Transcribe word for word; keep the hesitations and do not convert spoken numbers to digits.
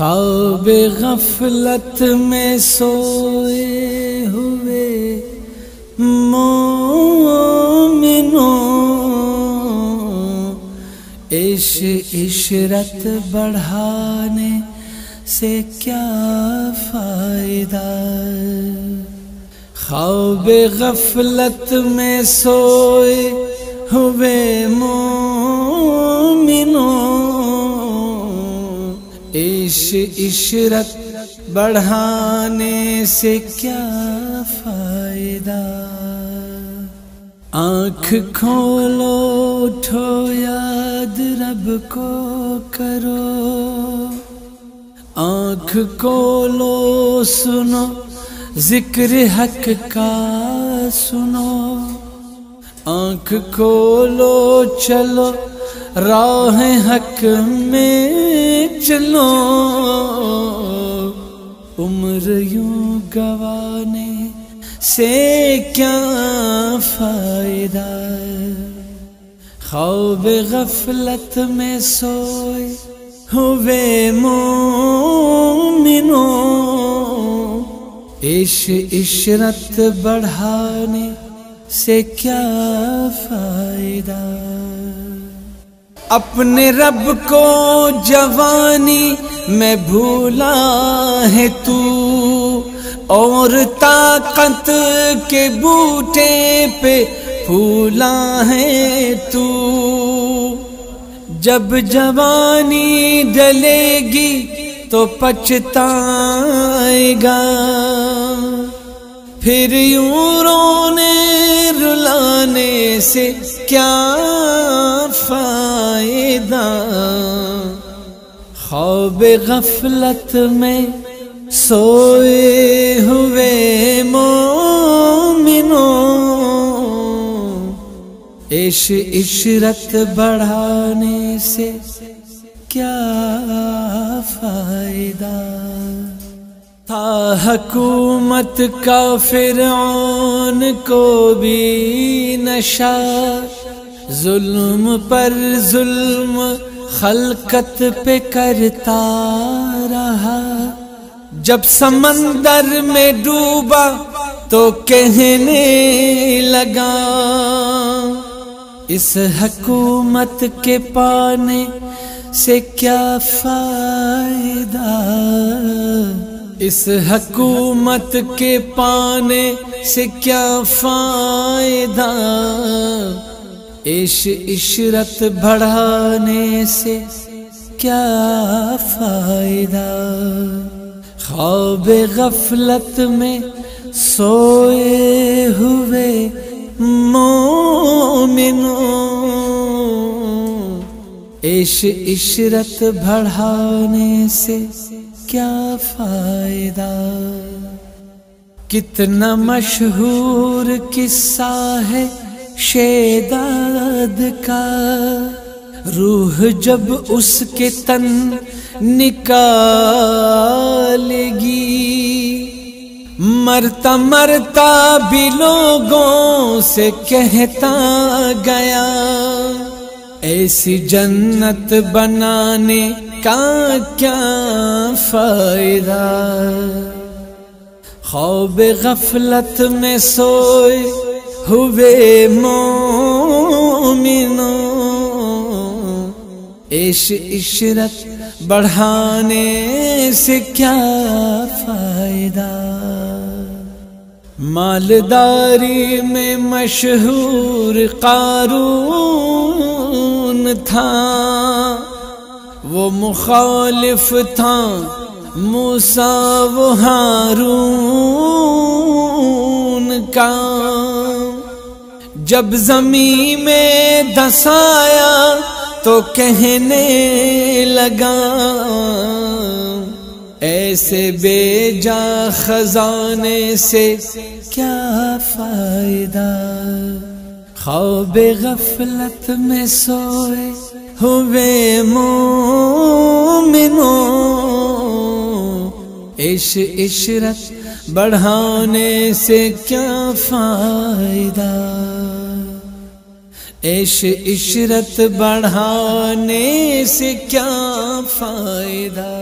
ख्वाब ए गफलत में सोए हुए मोमिनों, इश इशरत बढ़ाने से क्या फायदा। ख्वाब ए गफलत में सोए हुए मोमिनों, इश इशरत बढ़ाने से क्या फायदा। आँख खोलो उठो याद रब को करो, आँख खोलो सुनो जिक्र हक का सुनो। आँख खोलो चलो राह हक में चलो, उम्र यूं गवाने से क्या फायदा। ख्वाब ए गफलत में सोए हुए मोमिनों, इश इशरत बढ़ाने से क्या फायदा। अपने रब को जवानी में भूला है तू, और ताकत के बूटे पे फूला है तू। जब जवानी डलेगी तो पछताएगा, फिर यूं रोने रुलाने से क्या फायदा। ख्वाब ए गफलत में सोए हुए मोमिनों, इश इशरत बढ़ाने से क्या फायदा। था हकूमत का फिरौन को भी नशा, जुल्म पर जुल्म खलकत पे करता रहा। जब समंदर में डूबा तो कहने लगा, इस हकूमत के पाने से क्या फायदा। इस हकूमत के पाने से क्या फायदा, इश इशरत बढ़ाने से क्या फायदा। ख्वाब ए गफलत में सोए हुए मोमिनों, इश इशरत बढ़ाने से क्या फायदा। कितना मशहूर किस्सा है शेदाद का, रूह जब उसके तन निकालेगी, मरता मरता भी लोगों से कहता गया, ऐसी जन्नत बनाने का क्या फायदा। ख्वाब ए गफलत में सोए हुए मोमिनों, इश इशरत बढ़ाने से क्या फायदा। मालदारी में मशहूर कारून था, वो मुखालिफ था मूसा वो हारून का। जब जमी में धंसाया तो कहने लगा, ऐसे बेजा खजाने से क्या फायदा। ख्वाब ए गफलत में सोए हुए मोमिनों, इश इशरत बढ़ाने से क्या फायदा। इश इशरत बढ़ाने से क्या फायदा।